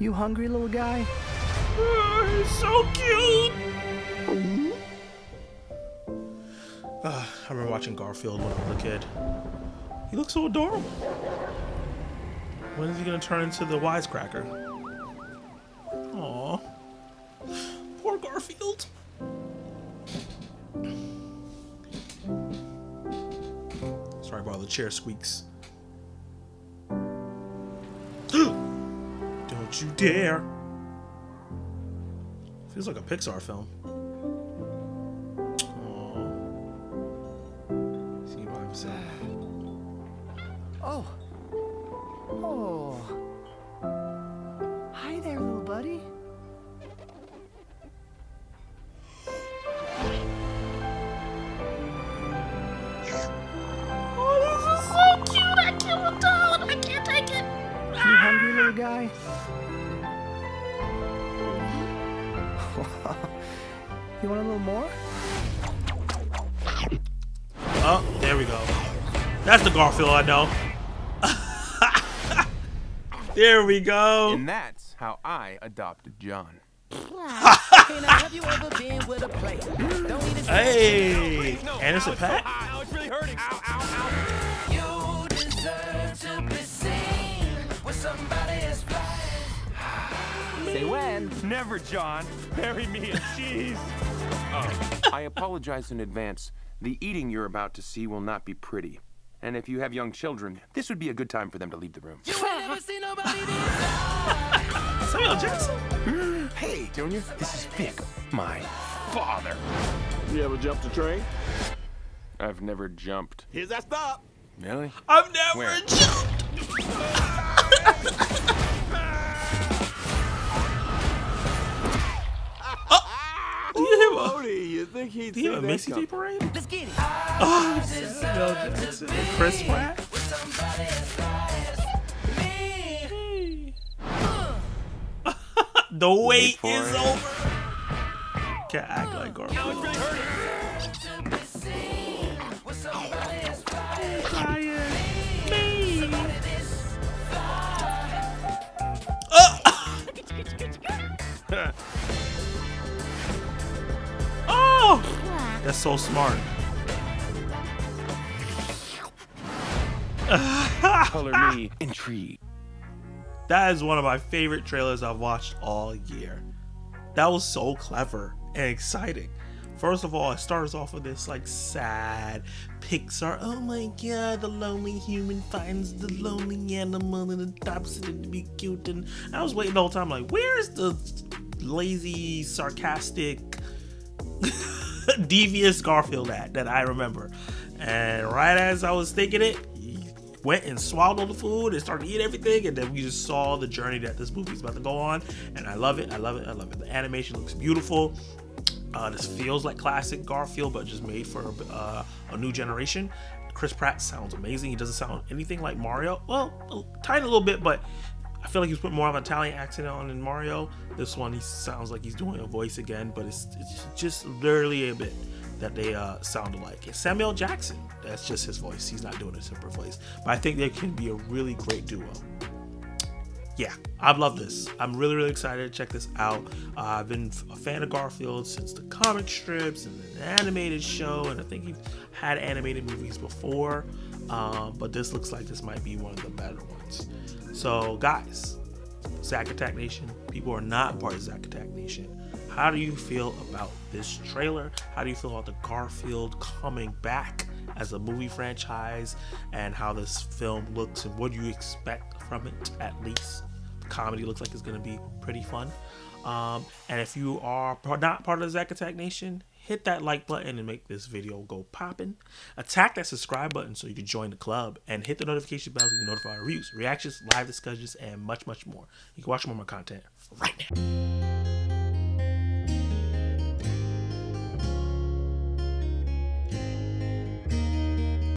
You hungry, little guy? He's so cute! I remember watching Garfield when I was a kid. He looks so adorable. When is he gonna turn into the wisecracker? Aww. Poor Garfield. Sorry about all the chair squeaks. Don't you dare! Feels like a Pixar film. Aww. See by himself. Oh. Oh. Hi there, little buddy. Oh, this is so cute! I can't look down! I can't take it! You hungry, little guy? You want a little more? Oh, there we go. That's the Garfield I know. There we go. And that's how I adopted John. Hey, and it's a pet. Ow, it's really hurting. Ow, ow, ow. You deserve to be seen with somebody as black. Say when. Never, John. Bury me in cheese. I apologize in advance. The eating you're about to see will not be pretty. And if you have young children, this would be a good time for them to leave the room. You ain't never seen nobody Samuel Jackson? Hey, Junior, this is Vic, my father. You ever jumped a train? I've never jumped. Here's that stop. Really? I've never jumped. You think he'd do a Macy's Day Parade? Let's get it. Oh, Samuel Jackson. Chris Pratt. The wait is over. Can't act like Garfield. Really me. That's so smart. Color me intrigued. That is one of my favorite trailers I've watched all year. That was so clever and exciting. First of all, it starts off with this like sad Pixar. Oh my god, the lonely human finds the lonely animal and adopts it to be cute. And I was waiting the whole time like, where's the lazy, sarcastic devious Garfield at that I remember? And right as I was thinking it, he went and swallowed all the food and started eating everything, and then we just saw the journey that this movie's about to go on. And I love it, I love it, I love it. The animation looks beautiful. This feels like classic Garfield, but just made for a new generation. Chris Pratt sounds amazing. He doesn't sound anything like Mario. Well, a tiny little bit, but I feel like he's put more of an Italian accent on than Mario. This one, he sounds like he's doing a voice again, but it's just literally a bit that they sound alike. It's Samuel Jackson. That's just his voice. He's not doing a separate voice. But I think they can be a really great duo. Yeah, I love this. I'm really, really excited to check this out. I've been a fan of Garfield since the comic strips and the animated show, and I think he's had animated movies before. But this looks like this might be one of the better ones. So guys, Zach Attack Nation, people are not part of Zach Attack Nation. How do you feel about this trailer? How do you feel about the Garfield coming back as a movie franchise and how this film looks, and what do you expect from it? At least the comedy looks like it's going to be pretty fun. And if you are not part of Zach Attack Nation, hit that like button and make this video go poppin'. Attack that subscribe button so you can join the club, and hit the notification bell so you can notify our reviews, reactions, live discussions, and much, much more. You can watch more of my content right now.